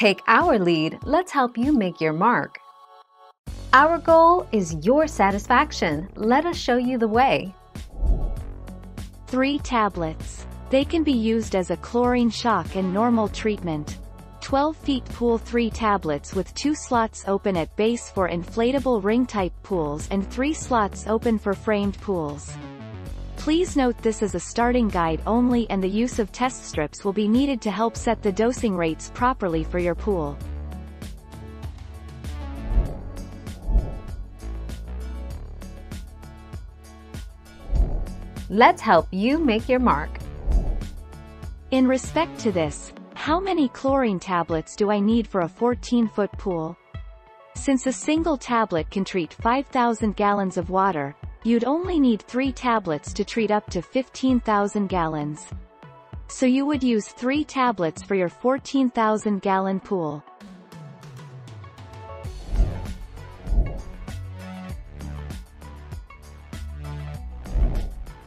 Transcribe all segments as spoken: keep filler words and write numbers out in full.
Take our lead, let's help you make your mark. Our goal is your satisfaction. Let us show you the way. Three tablets. They can be used as a chlorine shock and normal treatment. twelve feet pool three tablets with two slots open at base for inflatable ring-type pools and three slots open for framed pools. Please note this is a starting guide only and the use of test strips will be needed to help set the dosing rates properly for your pool. Let's help you make your mark. In respect to this, how many chlorine tablets do I need for a fourteen foot pool? Since a single tablet can treat five thousand gallons of water, you'd only need three tablets to treat up to fifteen thousand gallons. So you would use three tablets for your fourteen thousand gallon pool.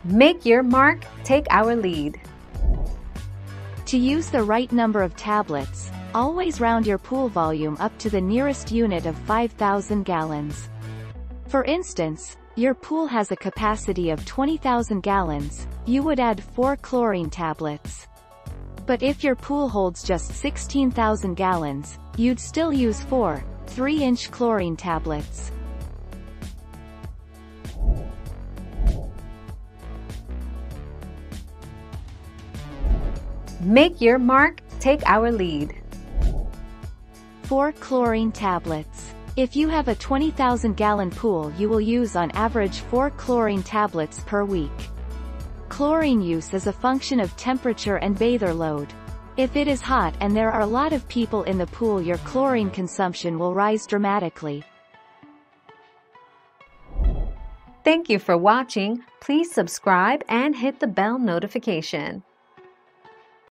Make your mark, take our lead. To use the right number of tablets, always round your pool volume up to the nearest unit of five thousand gallons. For instance, your pool has a capacity of twenty thousand gallons, you would add four chlorine tablets. But if your pool holds just sixteen thousand gallons, you'd still use four, three inch chlorine tablets. Make your mark, take our lead. Four chlorine tablets. If you have a twenty thousand gallon pool, you will use on average four chlorine tablets per week. Chlorine use is a function of temperature and bather load. If it is hot and there are a lot of people in the pool, your chlorine consumption will rise dramatically. Thank you for watching. Please subscribe and hit the bell notification.